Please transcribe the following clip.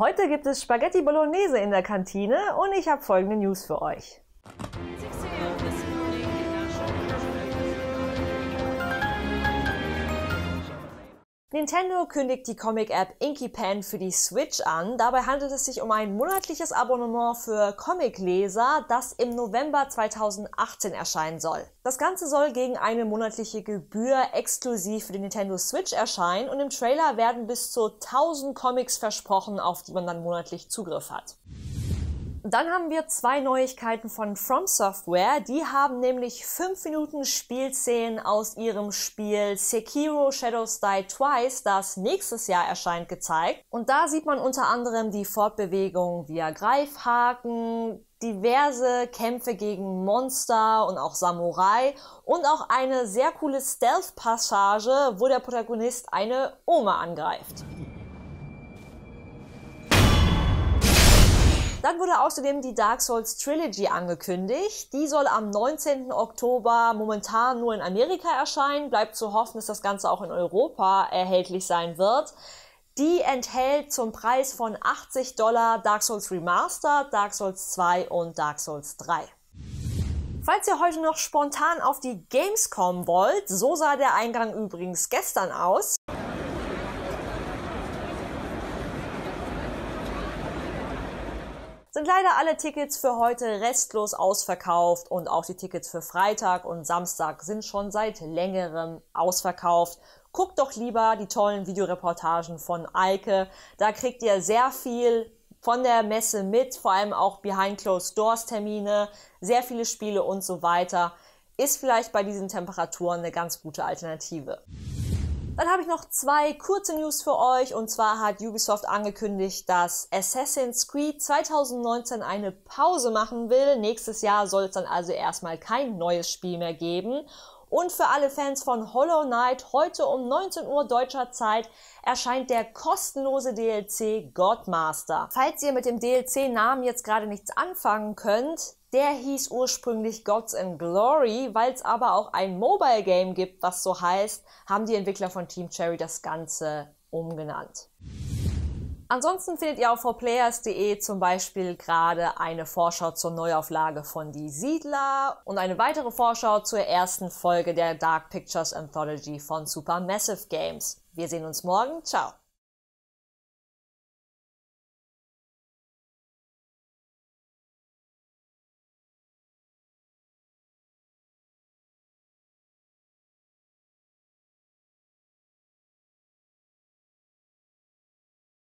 Heute gibt es Spaghetti Bolognese in der Kantine und ich habe folgende News für euch. Nintendo kündigt die Comic-App InkyPen für die Switch an. Dabei handelt es sich um ein monatliches Abonnement für Comicleser, das im November 2018 erscheinen soll. Das Ganze soll gegen eine monatliche Gebühr exklusiv für die Nintendo Switch erscheinen und im Trailer werden bis zu 1000 Comics versprochen, auf die man dann monatlich Zugriff hat. Dann haben wir zwei Neuigkeiten von From Software. Die haben nämlich 5 Minuten Spielszenen aus ihrem Spiel Sekiro Shadows Die Twice, das nächstes Jahr erscheint, gezeigt. Und da sieht man unter anderem die Fortbewegung via Greifhaken, diverse Kämpfe gegen Monster und auch Samurai und auch eine sehr coole Stealth-Passage, wo der Protagonist eine Oma angreift. Dann wurde außerdem die Dark Souls Trilogy angekündigt. Die soll am 19. Oktober momentan nur in Amerika erscheinen. Bleibt zu hoffen, dass das Ganze auch in Europa erhältlich sein wird. Die enthält zum Preis von $80 Dark Souls Remaster, Dark Souls 2 und Dark Souls 3. Falls ihr heute noch spontan auf die Gamescom wollt, so sah der Eingang übrigens gestern aus. Sind leider alle Tickets für heute restlos ausverkauft und auch die Tickets für Freitag und Samstag sind schon seit längerem ausverkauft. Guckt doch lieber die tollen Videoreportagen von Eike, da kriegt ihr sehr viel von der Messe mit, vor allem auch Behind-Closed-Doors-Termine, sehr viele Spiele und so weiter. Ist vielleicht bei diesen Temperaturen eine ganz gute Alternative. Dann habe ich noch zwei kurze News für euch und zwar hat Ubisoft angekündigt, dass Assassin's Creed 2019 eine Pause machen will. Nächstes Jahr soll es dann also erstmal kein neues Spiel mehr geben. Und für alle Fans von Hollow Knight, heute um 19 Uhr deutscher Zeit erscheint der kostenlose DLC Godmaster. Falls ihr mit dem DLC-Namen jetzt gerade nichts anfangen könnt, der hieß ursprünglich Gods and Glory, weil es aber auch ein Mobile-Game gibt, was so heißt, haben die Entwickler von Team Cherry das Ganze umgenannt. Ansonsten findet ihr auf 4players.de zum Beispiel gerade eine Vorschau zur Neuauflage von Die Siedler und eine weitere Vorschau zur ersten Folge der Dark Pictures Anthology von Supermassive Games. Wir sehen uns morgen. Ciao!